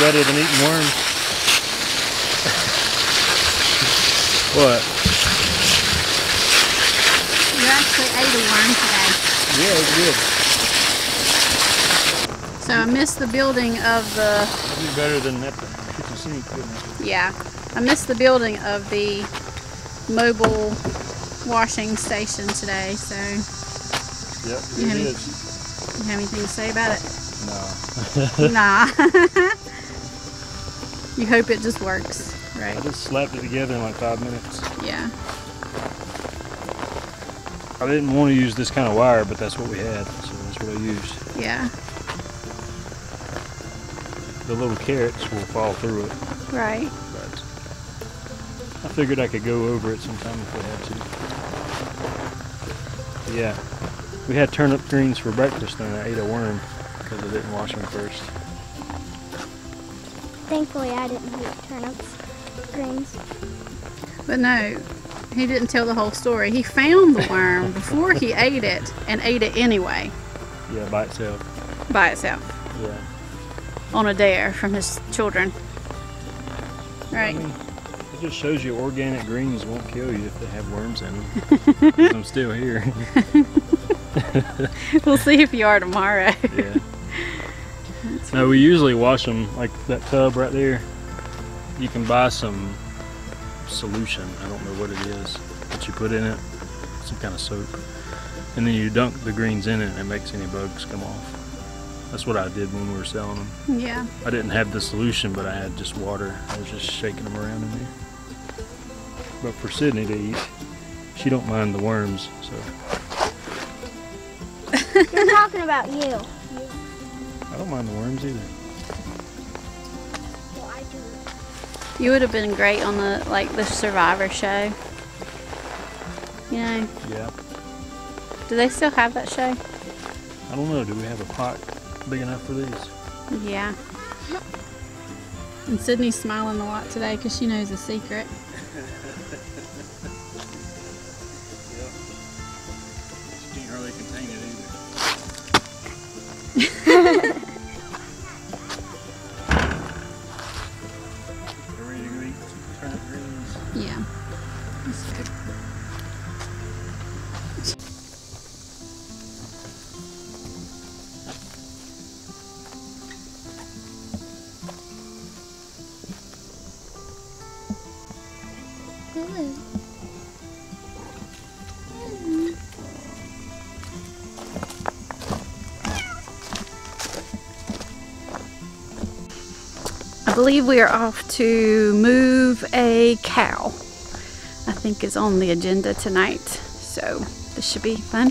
better than eating worms. What? You actually ate a worm today. Yeah, it did. So I missed the building of the... That'd be better than that kitchen sink, couldn't it? Yeah. I missed the building of the mobile washing station today, so... Yep, it is. You have anything to say about it? Nah. You hope it just works, right? I just slapped it together in like 5 minutes. Yeah. I didn't want to use this kind of wire, but that's what we had, so that's what I used. Yeah. The little carrots will fall through it. Right. But I figured I could go over it sometime if we had to. Yeah. We had turnip greens for breakfast and I ate a worm. Because I didn't wash them first. Thankfully, I didn't eat turnips, greens. But no, he didn't tell the whole story. He found the worm before he ate it and ate it anyway. Yeah, by itself. By itself. Yeah. On a dare from his children. Right. I mean, it just shows you organic greens won't kill you if they have worms in them. 'Cause I'm still here. We'll see if you are tomorrow. Yeah. No, we usually wash them, like that tub right there. You can buy some solution, I don't know what it is, that you put in it, some kind of soap. And then you dunk the greens in it and it makes any bugs come off. That's what I did when we were selling them. Yeah. I didn't have the solution, but I had just water. I was just shaking them around in there. But for Sydney to eat, she don't mind the worms, so. They're talking about you. I don't mind the worms either. Well, I do. You would have been great on the the Survivor show. You know. Yeah. Do they still have that show? I don't know. Do we have a pot big enough for these? Yeah. And Sydney's smiling a lot today because she knows a secret. Yep. She can't hardly contain it either. I believe we are off to move a cow. I think is on the agenda tonight, so this should be fun.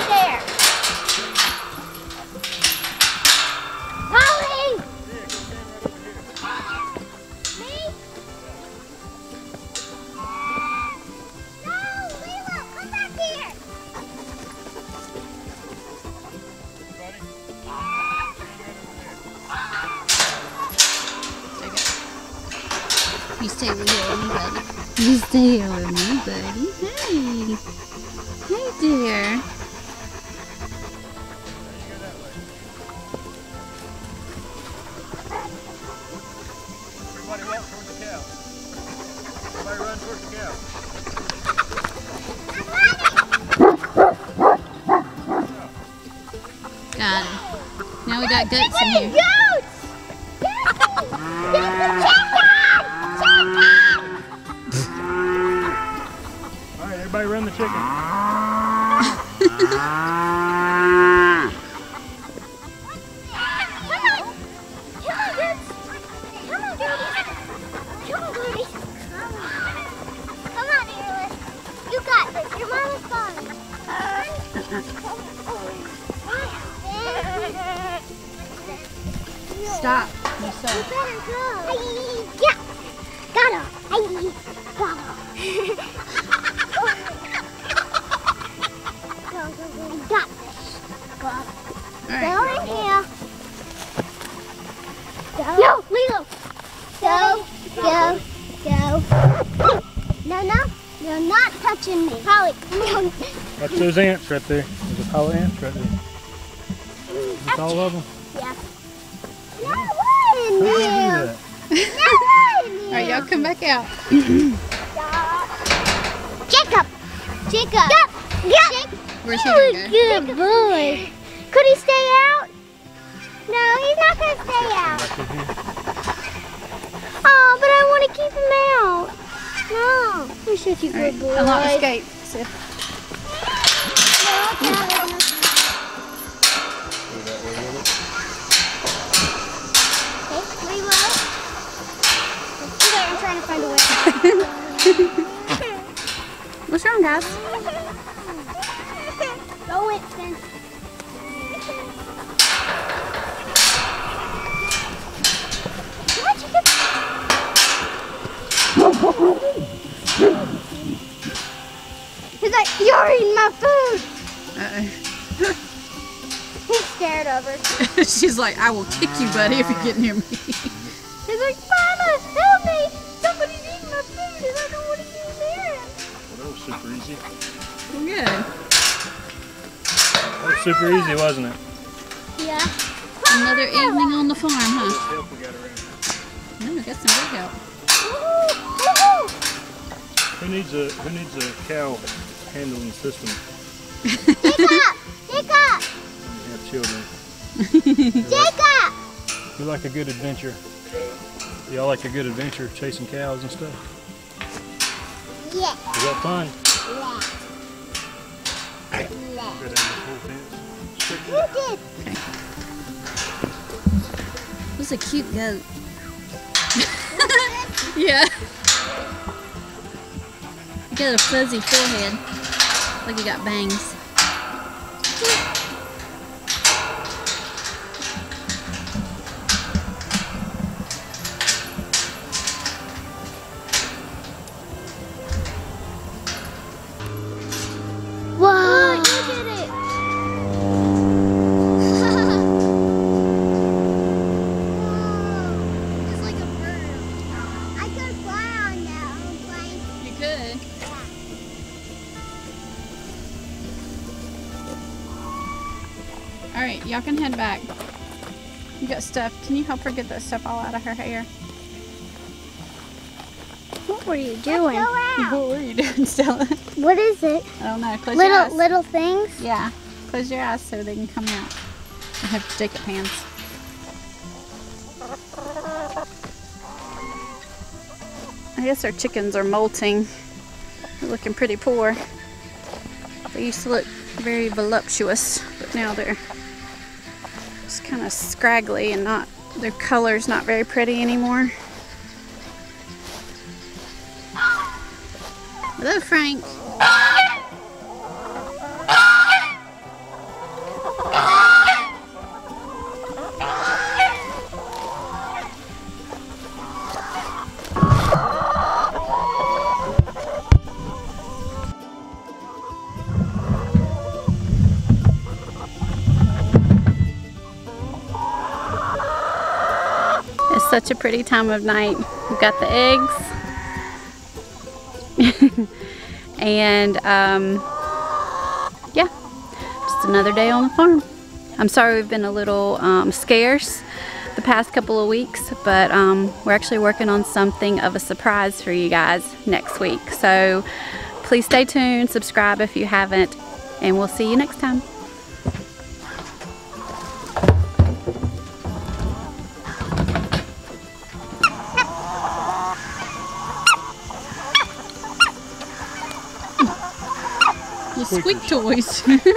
stay there. Polly. Me? No, Lila, come back here. You stay with me, buddy. You stay with me, buddy. Hey. Hey, dear. Everybody walk towards the cow. Everybody run towards the cow. Got him. Now we got goats in here. Goats! Goats! Goats! Everybody run the chicken. Come on, Goody. Come on, Goody. Come on, Stop. You suck. You better go. Yeah. Got him. Got him. Go. I got this. Got him. Right. Down in here. Go. No, Lilo. Go. Go. Go. No, no. You're not touching me. Polly, come on. That's those ants right there. There's a pile of ants right there. That's all of them. Yeah. No way in there. All right, y'all come back out. Jacob. Jacob. Yep. Where's he going? Good boy. Could he stay out? No, he's not going to stay out. Oh, but I want to keep him out. No. You're such a good boy. Unlock escape. So. Trying to find a way. What's wrong, guys? Go it then. Why'd you get He's like, you're eating my food. He's scared of her. She's like, I will kick you, buddy, if you get near me. He's like, Mama, help me. Somebody's eating my food and I don't want to be there. Well, that was super easy. Good. That was super easy, wasn't it? Yeah. Another evening on the farm, huh? No, we got some big help. Who needs a cow handling system? Jacob! Jacob! You have children. Jacob! You like a good adventure. Y'all like a good adventure chasing cows and stuff? Yeah. Is that fun? Yeah. Yeah. It was a cute goat. Yeah. You got a fuzzy forehead. Like you got bangs. Alright, y'all can head back. You got stuff. Can you help her get that stuff all out of her hair? What were you doing? What were you doing, Stella? What is it? I don't know. Close your eyes. Little things? Yeah. Close your eyes so they can come out. I have to take up hands. I guess our chickens are molting. They're looking pretty poor. They used to look very voluptuous, but now they're just kind of scraggly and not, their color's not very pretty anymore. Hello, Frank. Such a pretty time of night. We've got the eggs. And yeah, just another day on the farm. I'm sorry we've been a little scarce the past couple of weeks, but we're actually working on something of a surprise for you guys next week. So please stay tuned, subscribe if you haven't, and we'll see you next time. Squeak toys.